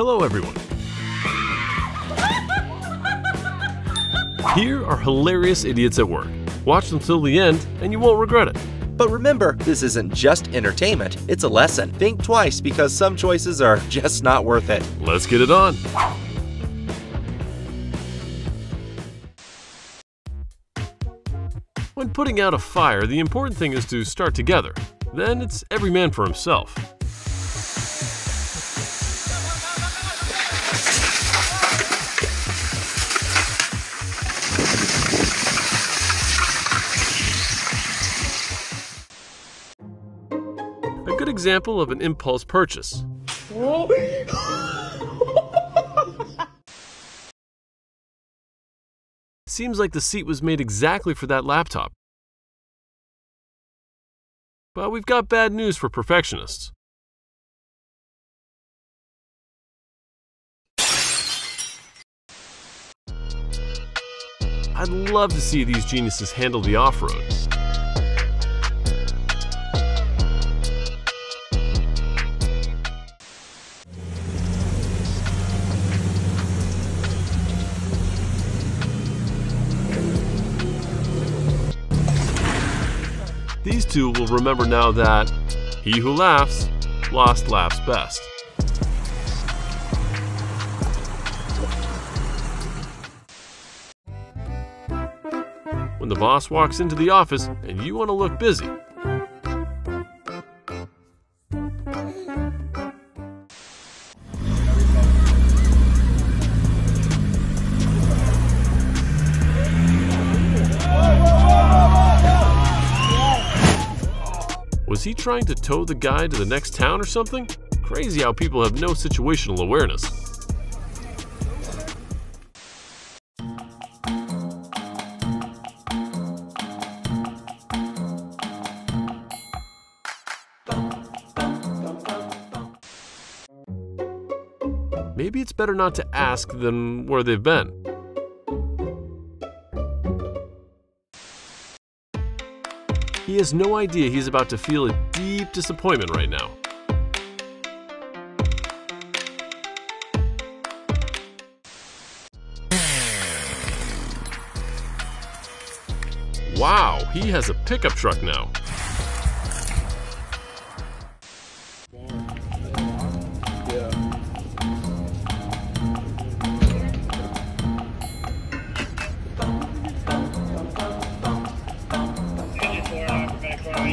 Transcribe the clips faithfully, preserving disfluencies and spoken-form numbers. Hello, everyone. Here are hilarious idiots at work. Watch them till the end and you won't regret it. But remember, this isn't just entertainment, it's a lesson. Think twice because some choices are just not worth it. Let's get it on. When putting out a fire, the important thing is to start together. Then it's every man for himself. A good example of an impulse purchase. Seems like the seat was made exactly for that laptop. But we've got bad news for perfectionists. I'd love to see these geniuses handle the off-road. These two will remember now that he who laughs, last laughs best. When the boss walks into the office and you want to look busy, was he trying to tow the guy to the next town or something? Crazy how people have no situational awareness. Maybe it's better not to ask than where they've been. He has no idea he's about to feel a deep disappointment right now. Wow, he has a pickup truck now.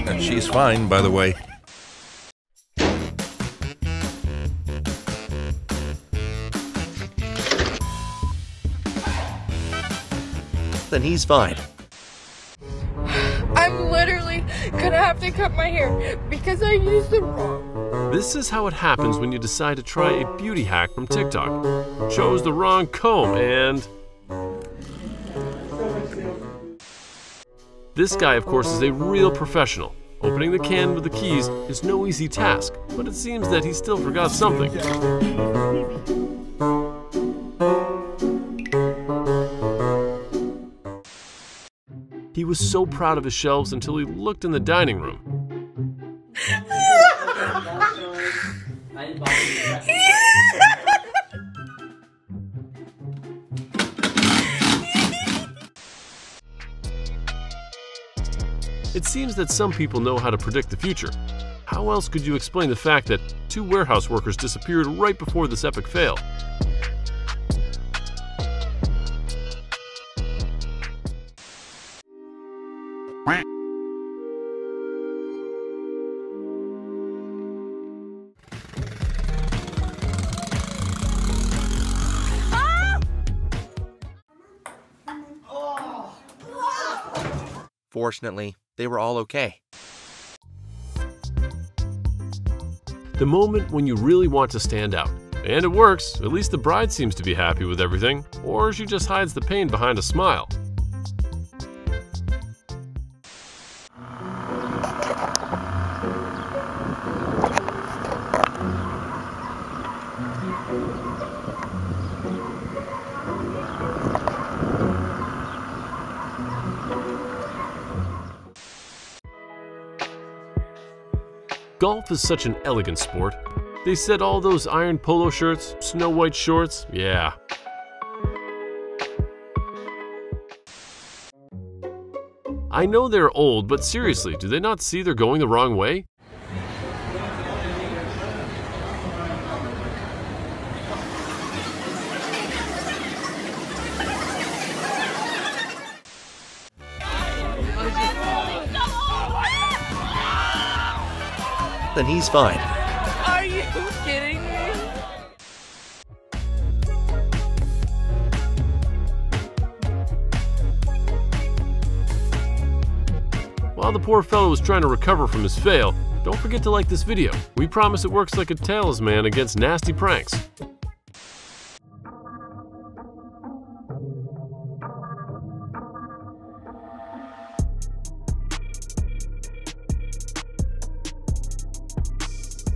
And she's fine, by the way. Then he's fine. I'm literally gonna have to cut my hair because I used the wrong. This is how it happens when you decide to try a beauty hack from TikTok. Chose the wrong comb and... This guy, of course, is a real professional. Opening the can with the keys is no easy task, but it seems that he still forgot something. He was so proud of his shelves until he looked in the dining room. It seems that some people know how to predict the future. How else could you explain the fact that two warehouse workers disappeared right before this epic fail? Fortunately, they were all okay. The moment when you really want to stand out. And it works, at least the bride seems to be happy with everything, or she just hides the pain behind a smile. Golf is such an elegant sport. They said all those iron polo shirts, snow white shorts, yeah. I know they're old, but seriously, do they not see they're going the wrong way? Then he's fine. Are you kidding me? While the poor fellow was trying to recover from his fail, don't forget to like this video. We promise it works like a talisman against nasty pranks.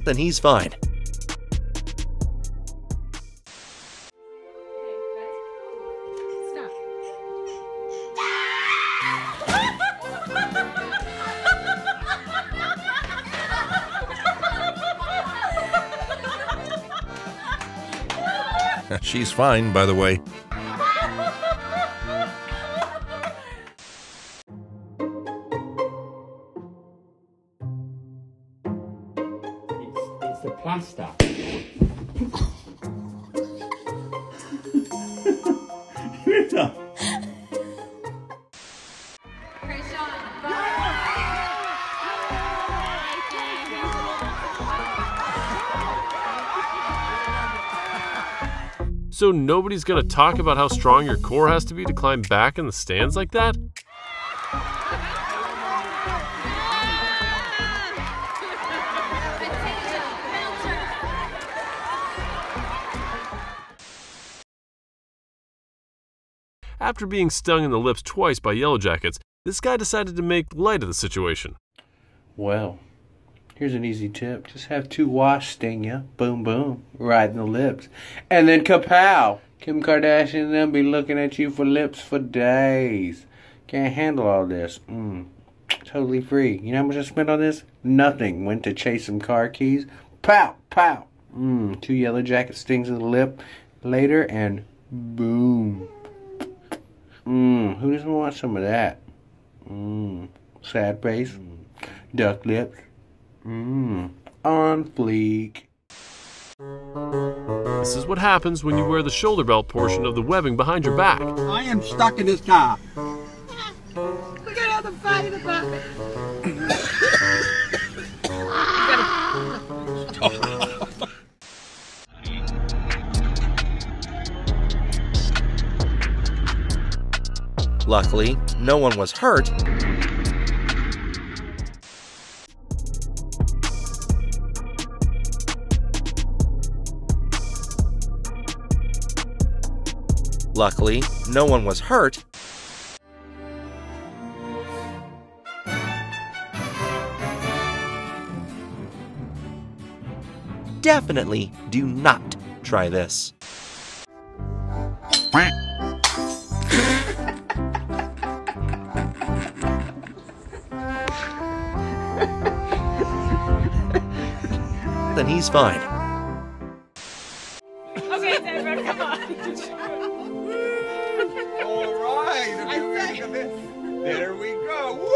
Then he's fine. She's fine, by the way. The plaster. So nobody's gonna talk about how strong your core has to be to climb back in the stands like that? After being stung in the lips twice by Yellow Jackets, this guy decided to make light of the situation. Well, here's an easy tip. Just have two wasps sting you, boom boom, right in the lips. And then kapow! Kim Kardashian and them be looking at you for lips for days. Can't handle all this. Mm, totally free. You know how much I spent on this? Nothing. Went to chase some car keys. Pow! Pow! Mm, two Yellow Jacket stings in the lip later and boom. Mmm, who doesn't want some of that? Mmm, sad face, duck lips, mmm, on fleek. This is what happens when you wear the shoulder belt portion of the webbing behind your back. I am stuck in this car. Look at all the fighting about it. Luckily, no one was hurt. Luckily, no one was hurt. Definitely do not try this. Then he's fine. Okay, Deborah, come on. All right. I think it. There we go. Woo!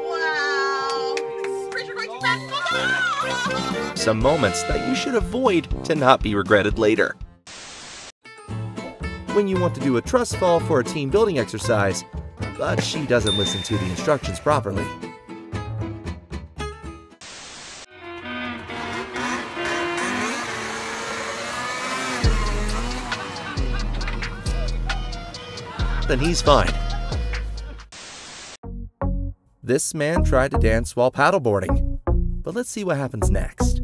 Oh, wow. Some moments that you should avoid to not be regretted later. When you want to do a trust fall for a team building exercise, but she doesn't listen to the instructions properly. Then he's fine. This man tried to dance while paddleboarding, but let's see what happens next.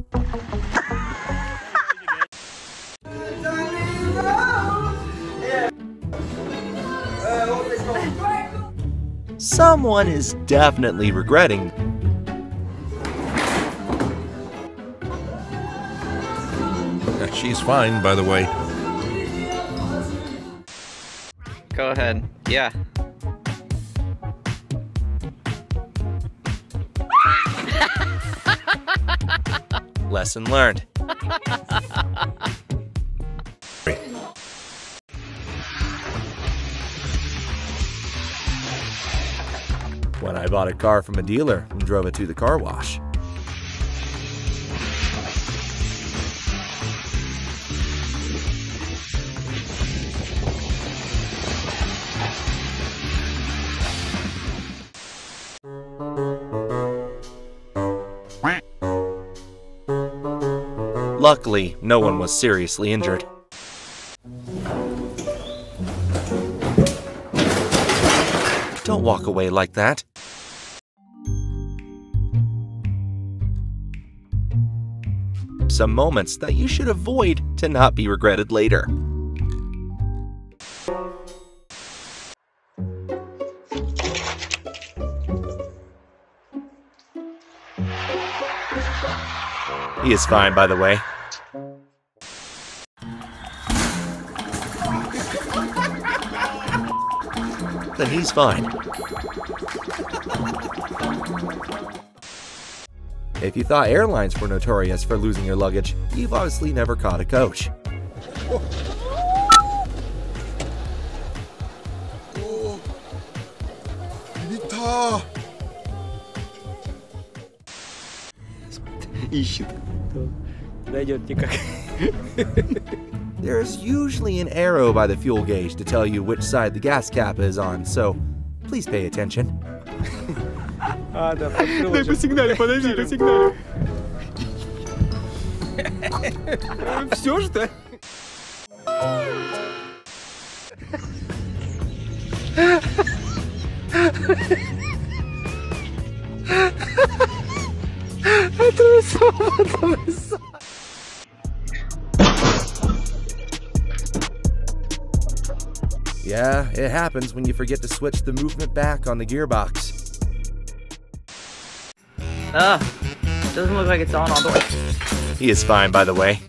Someone is definitely regretting. She's fine, by the way. Go ahead. Yeah. Lesson learned. When I bought a car from a dealer and drove it to the car wash. Luckily, no one was seriously injured. Don't walk away like that. Some moments that you should avoid to not be regretted later. He is fine, by the way. Then he's fine. If you thought airlines were notorious for losing your luggage, you've obviously never caught a coach. There is usually an arrow by the fuel gauge to tell you which side the gas cap is on, so please pay attention. Yeah, it happens when you forget to switch the movement back on the gearbox. Ah, uh, doesn't look like it's on all the way. He is fine, by the way.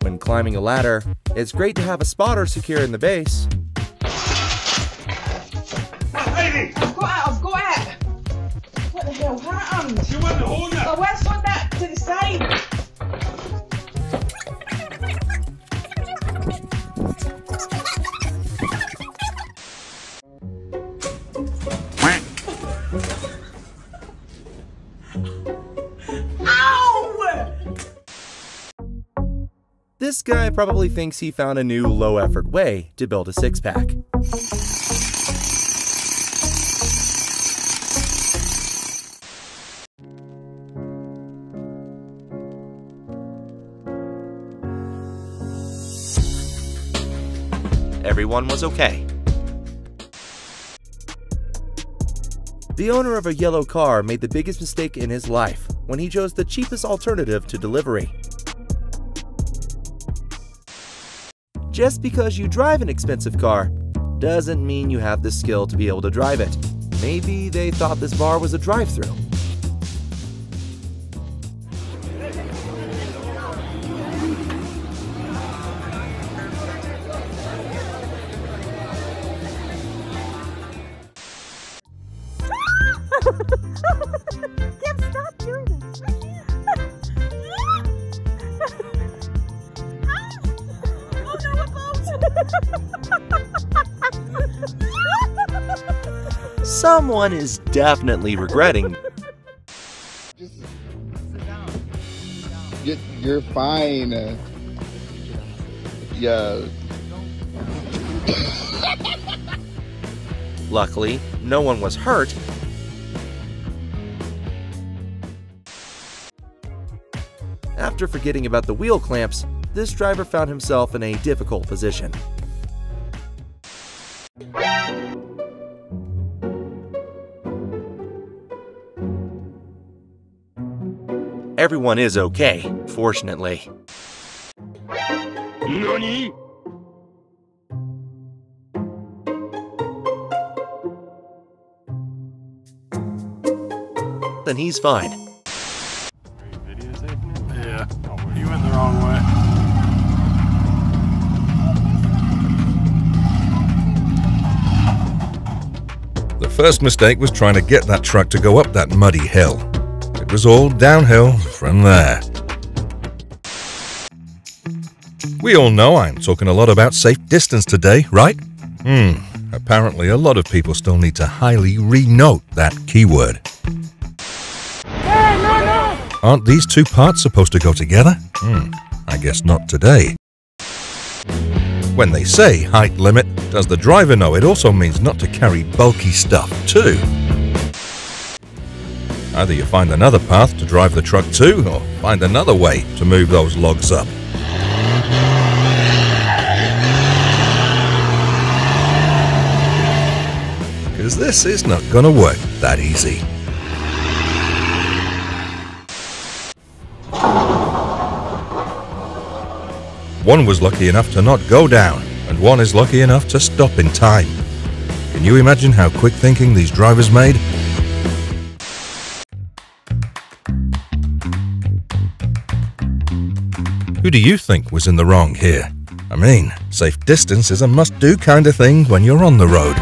When climbing a ladder, it's great to have a spotter secure in the base. Go out, go out! What the hell happened? You want to hold it? I was on that to the side. Ow! This guy probably thinks he found a new low-effort way to build a six-pack. Everyone was okay. The owner of a yellow car made the biggest mistake in his life when he chose the cheapest alternative to delivery. Just because you drive an expensive car doesn't mean you have the skill to be able to drive it. Maybe they thought this bar was a drive-thru. Someone is definitely regretting. Just sit down. Sit down. You're, you're fine. Yeah. Luckily, no one was hurt. After forgetting about the wheel clamps, this driver found himself in a difficult position. Everyone is okay, fortunately. Nani? then he's fine. Yeah, you went the wrong way. The first mistake was trying to get that truck to go up that muddy hill. It was all downhill from there. We all know I'm talking a lot about safe distance today, right? Hmm, apparently a lot of people still need to highly re-note that keyword. Hey, no, no. Aren't these two parts supposed to go together? Hmm, I guess not today. When they say height limit, does the driver know it also means not to carry bulky stuff too? Either you find another path to drive the truck to, or find another way to move those logs up. Because this is not going to work that easy. One was lucky enough to not go down, and one is lucky enough to stop in time. Can you imagine how quick thinking these drivers made? Who do you think was in the wrong here? I mean, safe distance is a must-do kind of thing when you're on the road.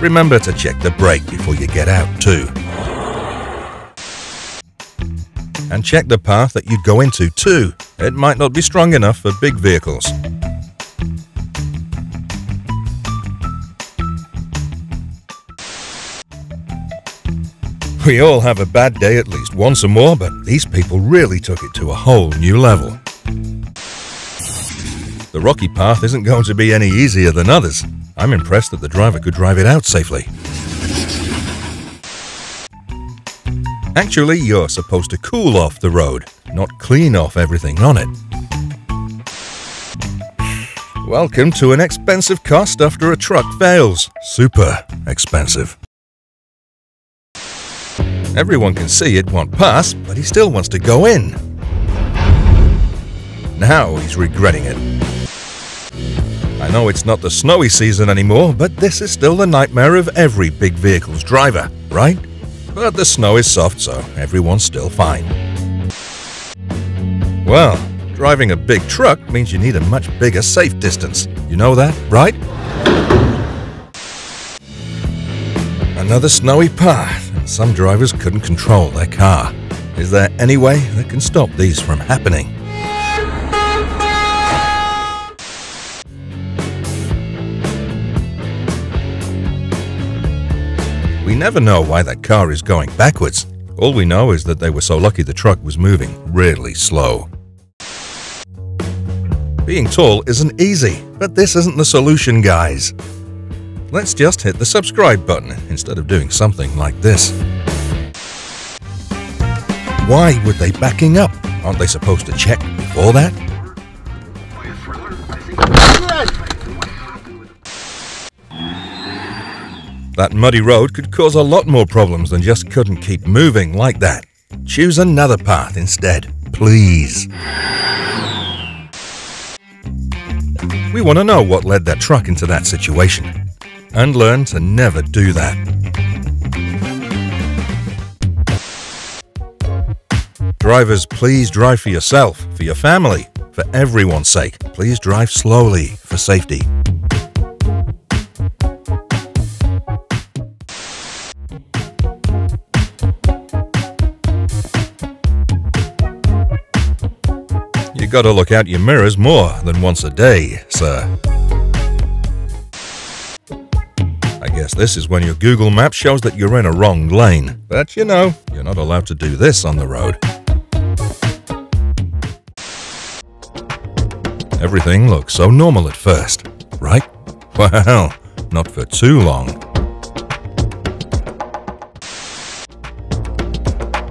Remember to check the brake before you get out too. And check the path that you'd go into too. It might not be strong enough for big vehicles. We all have a bad day at least once or more, but these people really took it to a whole new level. The rocky path isn't going to be any easier than others. I'm impressed that the driver could drive it out safely. Actually, you're supposed to cool off the road, not clean off everything on it. Welcome to an expensive cost after a truck fails. Super expensive. Everyone can see it won't pass, but he still wants to go in. Now he's regretting it. I know it's not the snowy season anymore, but this is still the nightmare of every big vehicle's driver, right? But the snow is soft, so everyone's still fine. Well, driving a big truck means you need a much bigger safe distance. You know that, right? Another snowy path, and some drivers couldn't control their car. Is there any way that can stop these from happening? We never know why that car is going backwards. All we know is that they were so lucky the truck was moving really slow. Being tall isn't easy, but this isn't the solution, guys. Let's just hit the subscribe button instead of doing something like this. Why were they backing up? Aren't they supposed to check before that? That muddy road could cause a lot more problems than just couldn't keep moving like that. Choose another path instead, please. We want to know what led that truck into that situation and learn to never do that. Drivers, please drive for yourself, for your family, for everyone's sake. Please drive slowly for safety. You've got to look out your mirrors more than once a day, sir. I guess this is when your Google Maps shows that you're in a wrong lane. But you know, you're not allowed to do this on the road. Everything looks so normal at first, right? Well, not for too long.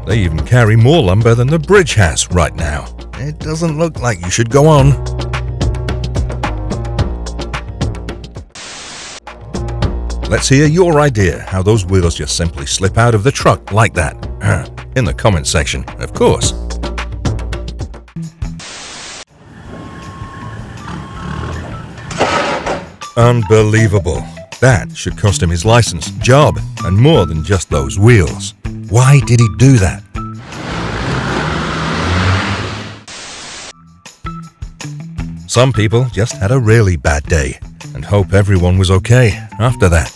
They even carry more lumber than the bridge has right now. It doesn't look like you should go on. Let's hear your idea how those wheels just simply slip out of the truck like that. In the comments section, of course. Unbelievable. That should cost him his license, job, and more than just those wheels. Why did he do that? Some people just had a really bad day and hope everyone was okay after that.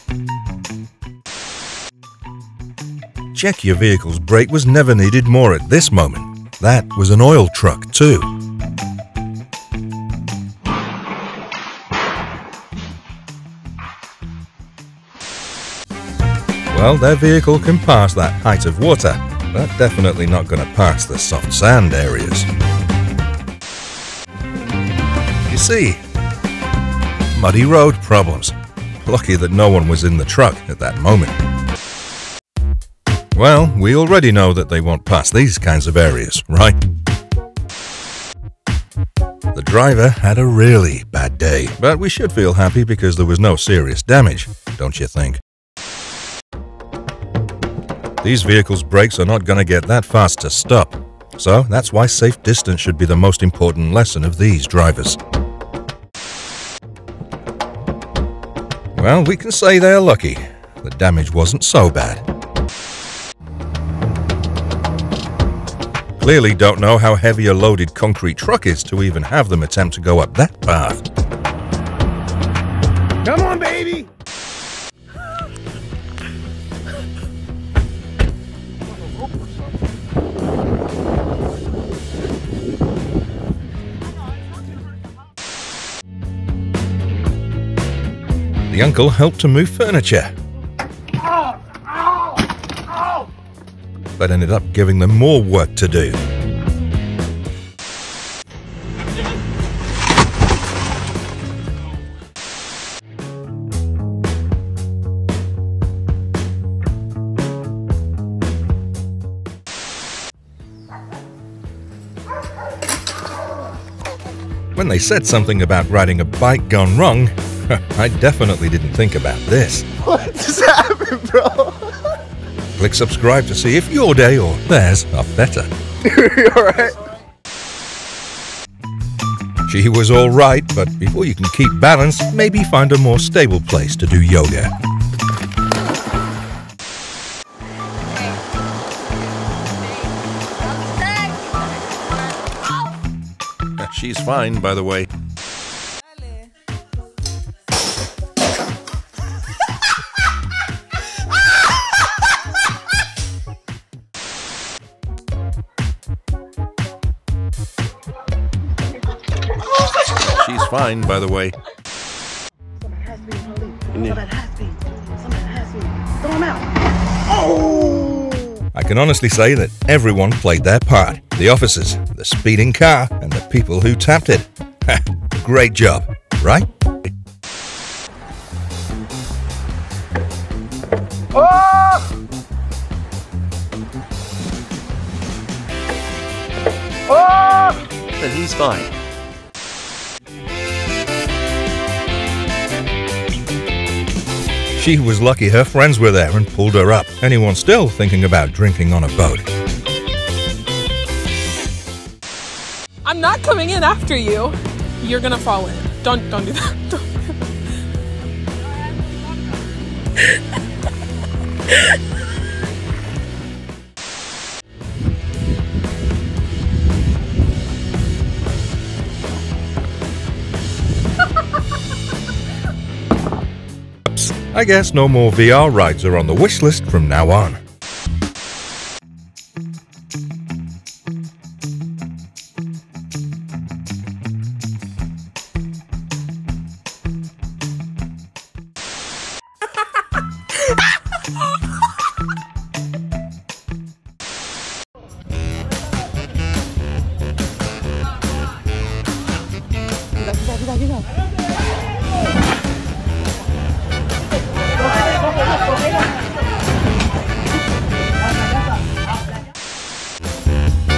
Check your vehicle's brake was never needed more at this moment. That was an oil truck too. Well, their vehicle can pass that height of water, but definitely not going to pass the soft sand areas. You see, muddy road problems. Lucky that no one was in the truck at that moment. Well, we already know that they won't pass these kinds of areas, right? The driver had a really bad day, but we should feel happy because there was no serious damage, don't you think? These vehicles' brakes are not going to get that fast to stop. So that's why safe distance should be the most important lesson of these drivers. Well, we can say they're lucky. The damage wasn't so bad. Clearly don't know how heavy a loaded concrete truck is to even have them attempt to go up that path. Come on, baby! The uncle helped to move furniture, but ended up giving them more work to do. When they said something about riding a bike gone wrong, I definitely didn't think about this. What just happened, bro? Click subscribe to see if your day or theirs are better. You alright? She was alright, but before you can keep balance, maybe find a more stable place to do yoga. She's fine, by the way. She's fine, by the way. Somebody has to be in Somebody has to be. Somebody has to be. Throw him out. Oh! I can honestly say that everyone played their part. The officers, the speeding car, and the people who tapped it. Great job, right? Oh! Oh! But he's fine. She was lucky her friends were there and pulled her up. Anyone still thinking about drinking on a boat? I'm not coming in after you. You're gonna fall in. Don't, don't do that. I guess no more V R rides are on the wish list from now on.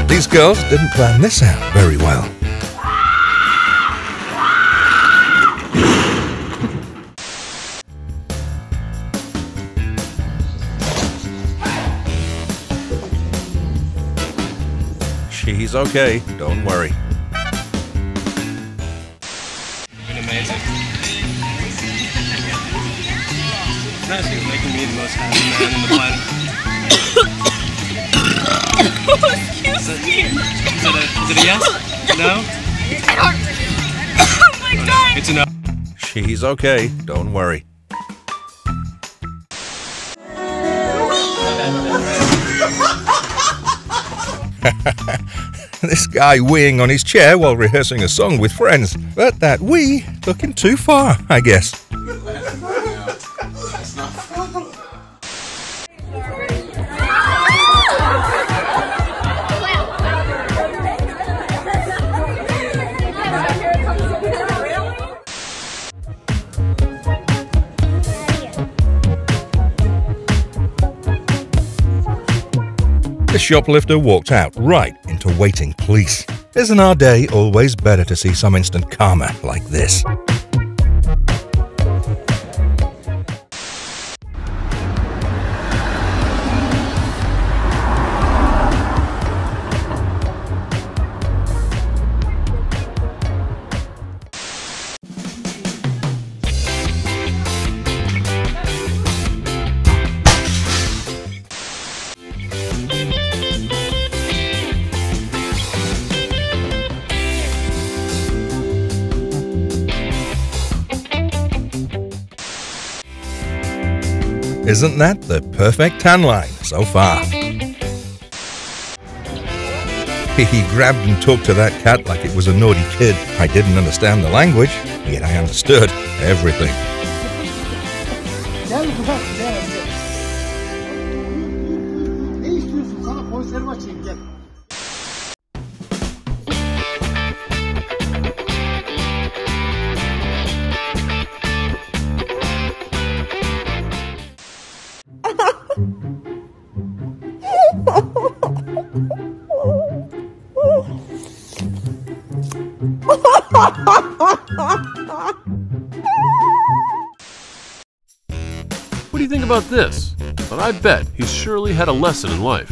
These girls didn't plan this out very well. She's okay, don't worry. It's been amazing. Trying to see what's making me the most happy man on the planet. Excuse me. Is it a, is it a yes? No? Oh my oh, God! No. It's enough. She's okay. Don't worry. This guy weeing on his chair while rehearsing a song with friends. But that wee looking too far, I guess. The shoplifter walked out right into waiting police. Isn't our day always better to see some instant karma like this? Isn't that the perfect tan line so far? He grabbed and talked to that cat like it was a naughty kid. I didn't understand the language, yet I understood everything. What do you think about this? But I bet he surely had a lesson in life.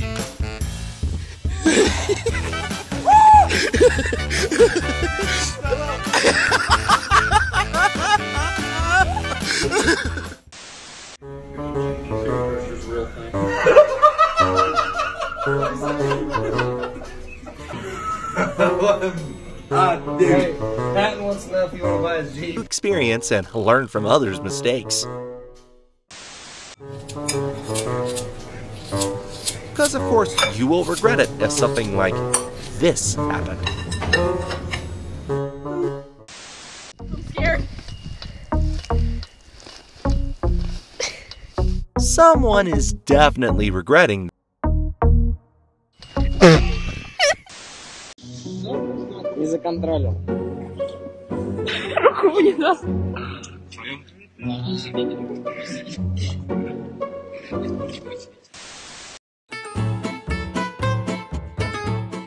Ah, dude. Patton wants to know if you want to buy his Jeep. Experience and learn from others' mistakes. Because, of course, you will regret it if something like this happened. I'm scared. Someone is definitely regretting. За контролем. Руку мне даст. Твою?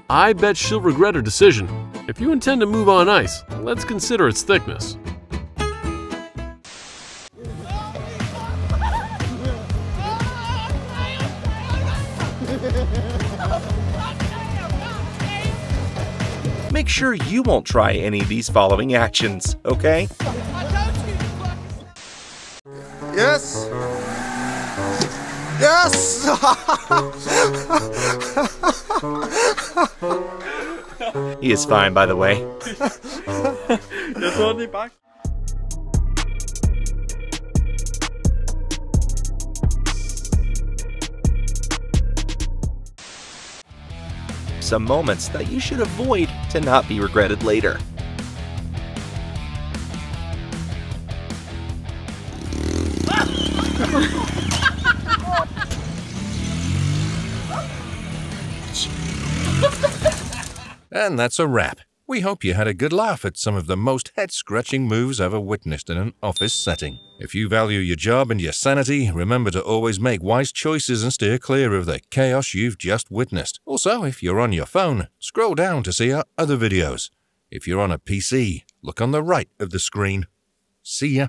I bet she'll regret her decision. If you intend to move on ice, let's consider its thickness. Make sure you won't try any of these following actions, okay? Yes! Yes! He is fine, by the way. Some moments that you should avoid to not be regretted later. And that's a wrap. We hope you had a good laugh at some of the most head-scratching moves ever witnessed in an office setting. If you value your job and your sanity, remember to always make wise choices and steer clear of the chaos you've just witnessed. Also, if you're on your phone, scroll down to see our other videos. If you're on a P C, look on the right of the screen. See ya.